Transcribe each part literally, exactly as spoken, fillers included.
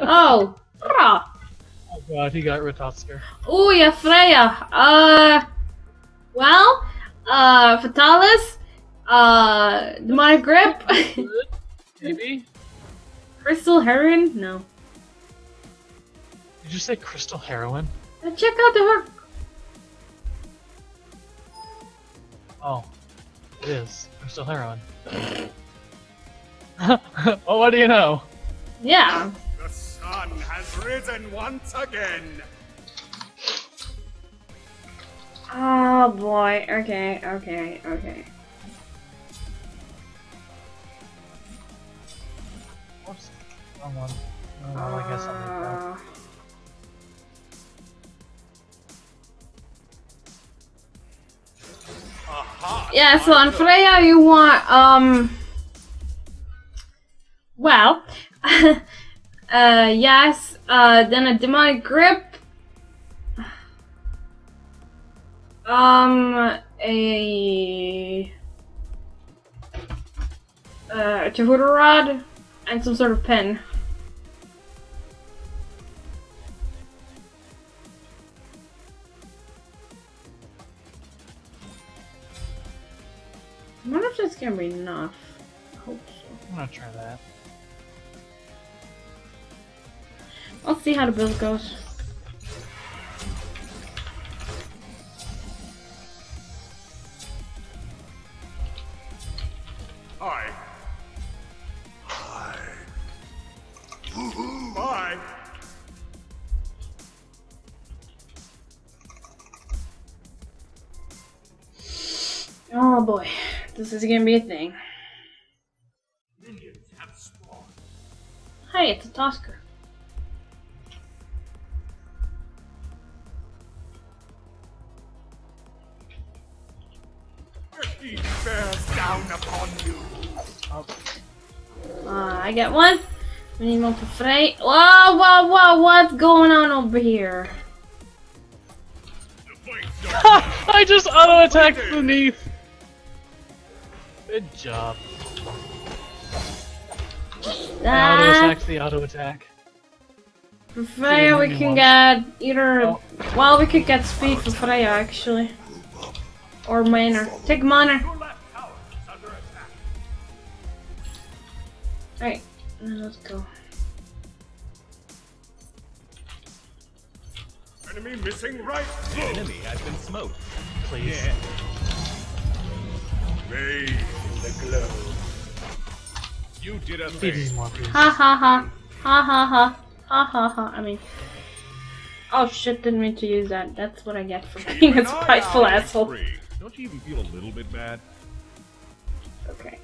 Oh! Rah. Oh god, he got Ratatoskr. Oh yeah, Freya! Uh... Well... Uh... Fatalis? Uh... Demonic Grip? Maybe? Crystal Heroin? No. Did you say Crystal Heroin? Uh, check out the her- Oh. It is. Crystal Heroin. Well, what do you know? Yeah. The sun has risen once again. Oh boy. Okay. Okay. Okay. Whoops. Wrong one. Oh, well, I guess I'll make that. Aha, yeah. So on Freya, you want um. Well, uh, yes, uh, then a Demonic Grip, um, a, uh, a Tahuti's Rod, and some sort of pen. I wonder if that's gonna be enough. I hope so. I'm gonna try that. Let's see how the build goes. Hi. Hi. Woohoo. Hi. Oh boy, this is gonna be a thing. Minions have spawned. Hi, it's a Ratatoskr. He bears down upon you. Oh. Uh, I get one. We need one for Frey. Whoa, whoa, whoa! What's going on over here? Ha! I just auto-attacked the Neith. Good job. Auto-attack the auto-attack. For Freya, we can one. Get either. Oh. Well, we could get speed for Freya actually. Or minor. Take minor. Alright, now let's go. Enemy missing right. The enemy has been smoked. Please. Yeah. Raise in the glow. You did a thing. Ha ha ha. Ha ha ha. Ha ha ha. I mean. Oh shit, didn't mean to use that. That's what I get for being a spiteful asshole. Free. Don't you even feel a little bit bad? Okay.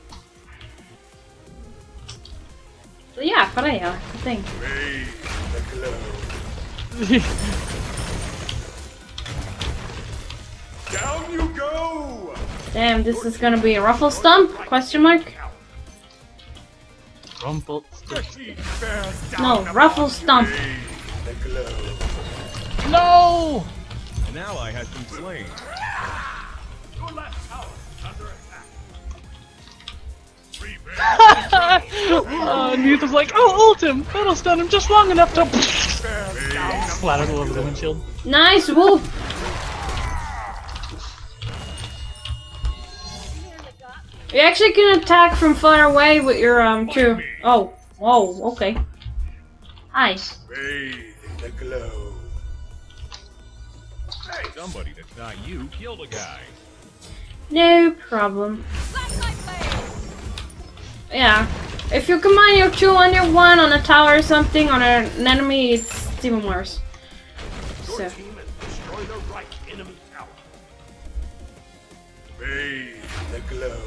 So yeah, Freya, the thing. Down you go! Damn, this is gonna be a ruffle stump? Question mark? Rumple stump. No, ruffle stump. No! An ally has been slain. uh, Neith was like, oh, ult him! That'll stun him just long enough to splatter all over the windshield. Nice wolf! You actually can attack from far away with your, um, true. Oh, whoa, okay. Hi. Somebody that's not you killed a guy. No problem. Yeah, if you combine your two and your one on a tower or something on an enemy, it's even worse. Your so. Team has destroyed the right enemy tower. Bathe the glow.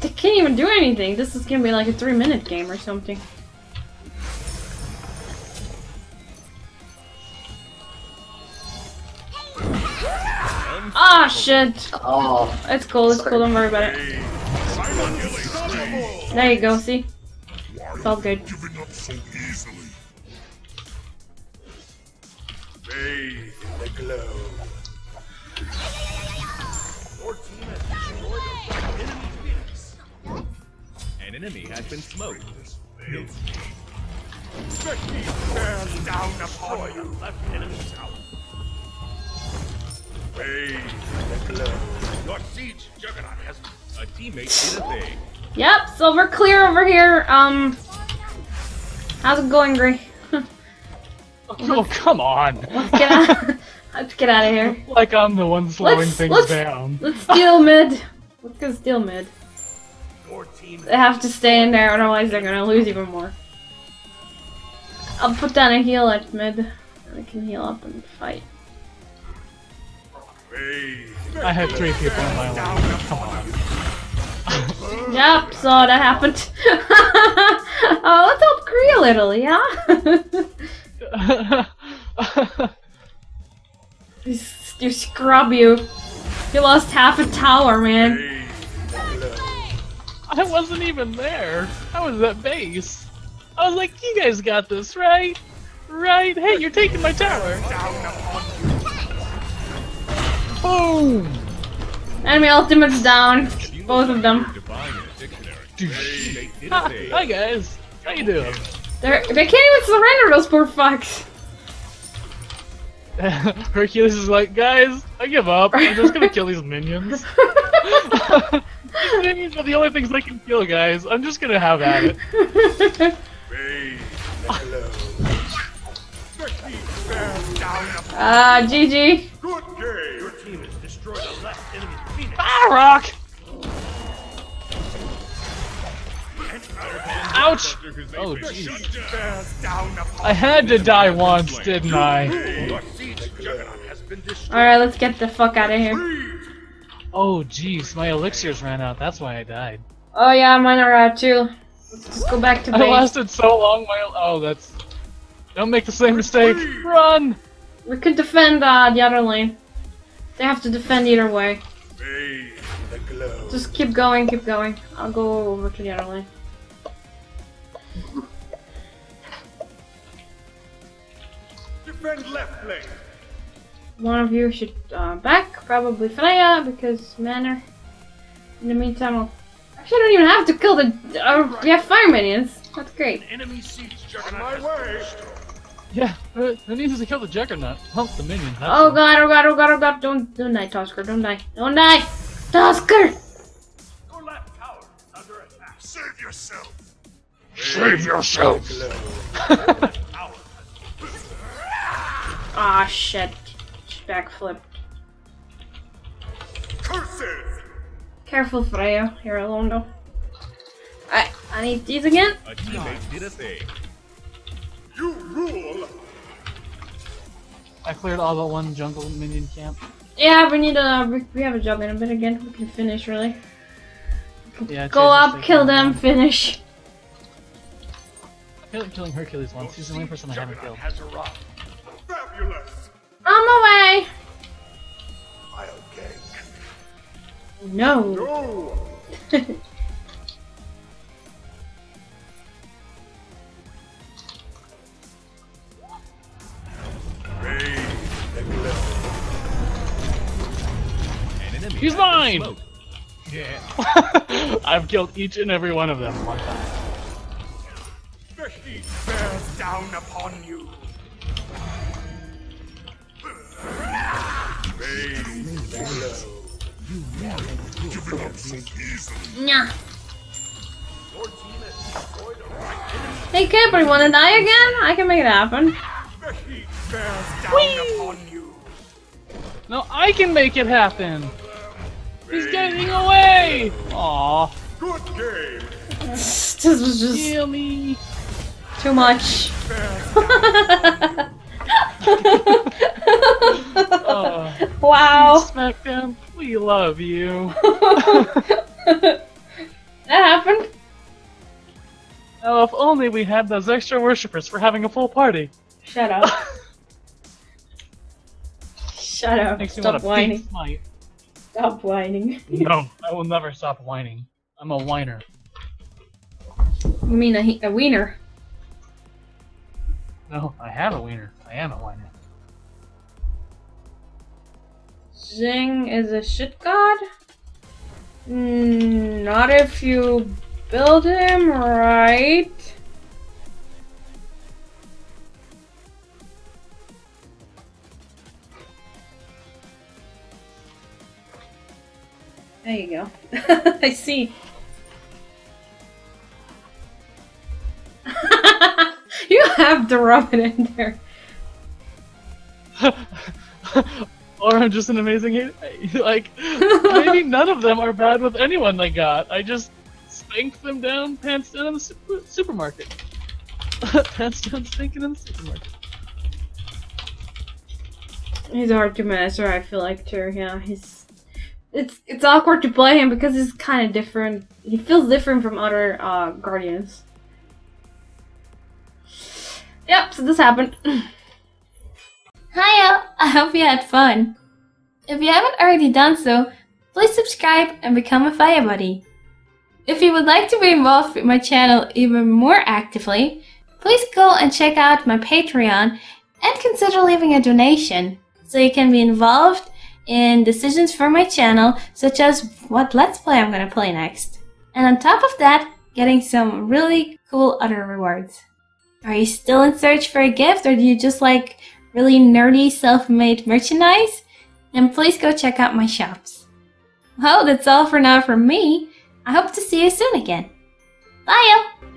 They can't even do anything. This is gonna be like a three-minute game or something. Ah, oh, shit! Oh, it's cool, it's cool, don't worry about it. There you go, see? It's all good. An enemy has been smoked. The heat bears down upon your lieutenant south. Raise the glow. Your siege juggernaut has a teammate in a bay. Yep, silver clear over here. Um, how's it going, Gree? Oh, come on! Let's get out. Let's get out of here. Like I'm the one slowing let's, things let's, down. Let's steal mid. Let's go steal mid. They have to stay in there, otherwise they're gonna lose even more. I'll put down a heal at mid, and I can heal up and fight. I had three people in my line. Come on. Yep, so that happened. Oh, let's help Gree a little, yeah? You, you scrub you. You lost half a tower, man. I wasn't even there. I was at base. I was like, you guys got this, right? Right? Hey, you're taking my tower! Boom! Enemy ultimate's down. Both of them. Ah, hi guys! How you doing? They're, they can't even surrender, those poor fucks! Hercules is like, guys, I give up. I'm just gonna kill these minions. These minions are the only things I can kill, guys. I'm just gonna have at it. Ah, uh, G G. Good day. Your team has destroyed the last enemy phoenix. Ah, rock! Ouch! Oh, jeez. I had to die once, didn't I? Alright, let's get the fuck out of here. Oh, jeez, my elixirs ran out. That's why I died. Oh, yeah, mine are out too. Let's just go back to base. I lasted so long, my. Oh, that's. Don't make the same mistake. Run! We could defend uh, the other lane. They have to defend either way. Just keep going, keep going. I'll go over to the other lane. Defend left lane. One of you should uh, back, probably Freya, because manner. In the meantime, I'll... Actually, I don't even have to kill the. Uh, we have fire minions. That's great. An enemy siege juggernaut. My way. Yeah, uh, that means to kill the juggernaut. Hump the minion. Oh god, oh god, oh god, oh god! Don't, don't die, Tosker. Don't die. Don't die, Tosker. Your left tower is under attack. Save yourself. Save yourself! Ah, oh, shit. Backflip. Curses! Careful, Freya. You're alone, though. I, I need these again? A teammate did a thing. You rule! I cleared all but one jungle minion camp. Yeah, we need a... We have a job in a bit again. We can finish, really. Can yeah, go up, kill them, on. Finish. I feel like killing Hercules once. He's the only person I haven't killed. Fabulous. On my way! I'll gank. No! No. He's mine! Yeah. I've killed each and every one of them one time. The heat bears down upon you. Nah. Hey, can't we want to die again? I can make it happen. The heat bears down Whee! Upon you. No, I can make it happen. He's getting away. Aww. Good game. This was just. Kill me. Too much. uh, wow. Smackdown, we love you. That happened. Oh, if only we had those extra worshippers for having a full party. Shut up. Shut up. Makes stop whining. Stop whining. No, I will never stop whining. I'm a whiner. You mean a, a wiener? No, I have a wiener. I am a wiener. Xing is a shit god? Mm, not if you build him right. There you go. I see. You have to rub it in there. Or I'm just an amazing hate. Like, maybe none of them are bad with anyone they got. I just spanked them down, pants down in the super supermarket. Pants down, stinking in the supermarket. He's hard to master, I feel like, too. Yeah, he's. It's it's awkward to play him because he's kind of different. He feels different from other uh, guardians. Yep, so this happened. Hiya! I hope you had fun. If you haven't already done so, please subscribe and become a Freya buddy. If you would like to be involved with my channel even more actively, please go and check out my Patreon and consider leaving a donation so you can be involved in decisions for my channel, such as what Let's Play I'm gonna play next. And on top of that, getting some really cool other rewards. Are you still in search for a gift, or do you just like really nerdy self-made merchandise? Then please go check out my shops. Well, that's all for now from me. I hope to see you soon again. Bye!